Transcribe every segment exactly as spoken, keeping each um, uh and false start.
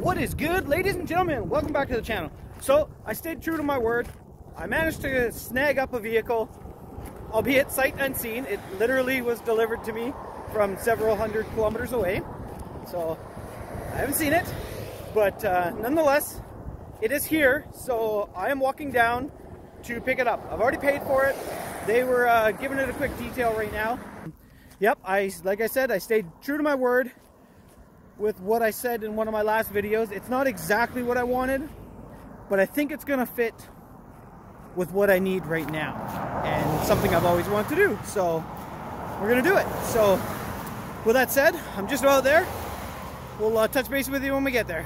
What is good, ladies and gentlemen? Welcome back to the channel. So I stayed true to my word. I managed to snag up a vehicle, albeit sight unseen. It literally was delivered to me from several hundred kilometers away, so I haven't seen it, but uh, nonetheless it is here. So I am walking down to pick it up. I've already paid for it. They were uh, giving it a quick detail right now. Yep, I like I said, I stayed true to my word with what I said in one of my last videos. It's not exactly what I wanted, but I think it's gonna fit with what I need right now, and something I've always wanted to do, so we're gonna do it. So with that said, I'm just out there. We'll uh, touch base with you when we get there.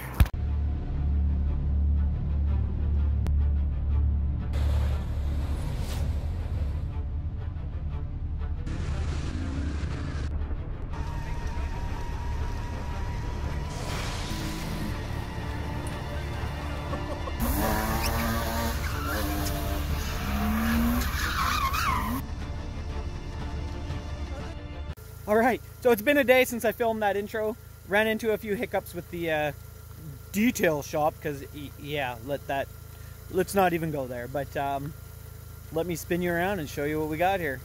All right, so it's been a day since I filmed that intro. Ran into a few hiccups with the uh, detail shop, because yeah, let that, let's not even go there. But um, let me spin you around and show you what we got here.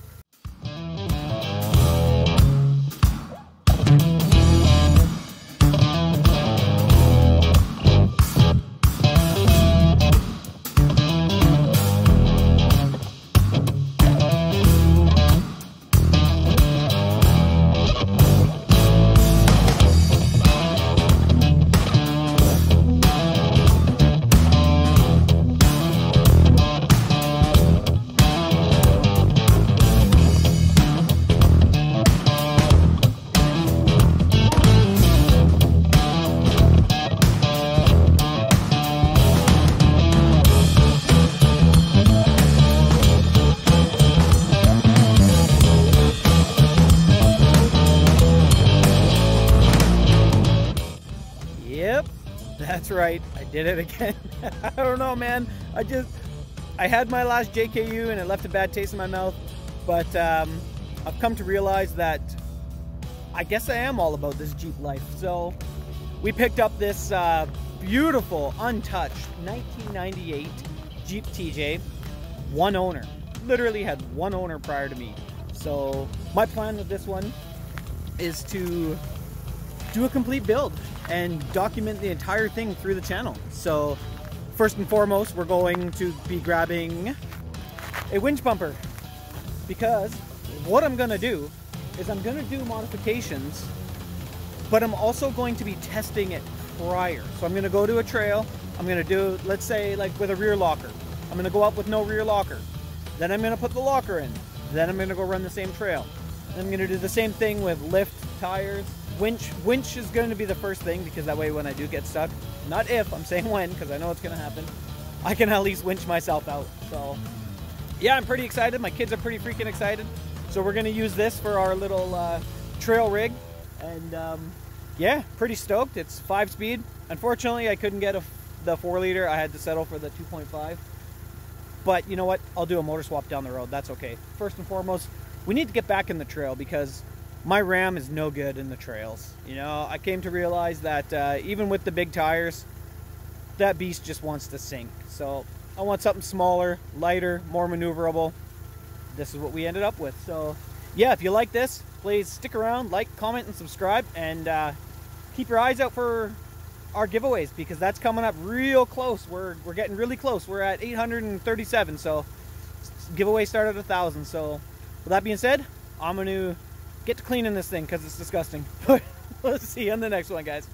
That's right, I did it again. I don't know, man. I just, I had my last J K U and it left a bad taste in my mouth, but um, I've come to realize that I guess I am all about this Jeep life. So we picked up this uh, beautiful, untouched nineteen ninety-eight Jeep T J, one owner. Literally had one owner prior to me. So my plan with this one is to do a complete build and document the entire thing through the channel. So first and foremost, we're going to be grabbing a winch bumper, because what I'm gonna do is I'm gonna do modifications, but I'm also going to be testing it prior. So I'm gonna go to a trail, I'm gonna do, let's say like with a rear locker, I'm gonna go up with no rear locker, then I'm gonna put the locker in, then I'm gonna go run the same trail. And I'm gonna do the same thing with lift, tires, Winch, winch is going to be the first thing, because that way when I do get stuck, not if, I'm saying when, because I know it's going to happen, I can at least winch myself out. So yeah, I'm pretty excited. My kids are pretty freaking excited. So we're going to use this for our little uh, trail rig. And um, yeah, pretty stoked. It's five speed. Unfortunately, I couldn't get a, the four liter. I had to settle for the two point five. But you know what? I'll do a motor swap down the road. That's okay. First and foremost, we need to get back in the trail, because my Ram is no good in the trails. You know, I came to realize that uh, even with the big tires, that beast just wants to sink. So I want something smaller, lighter, more maneuverable. This is what we ended up with. So yeah, if you like this, please stick around, like, comment, and subscribe, and uh, keep your eyes out for our giveaways, because that's coming up real close. We're, we're getting really close. We're at eight hundred thirty-seven, so giveaway started at one thousand. So with that being said, I'm going to get to cleaning this thing, because it's disgusting. But let's see you on the next one, guys.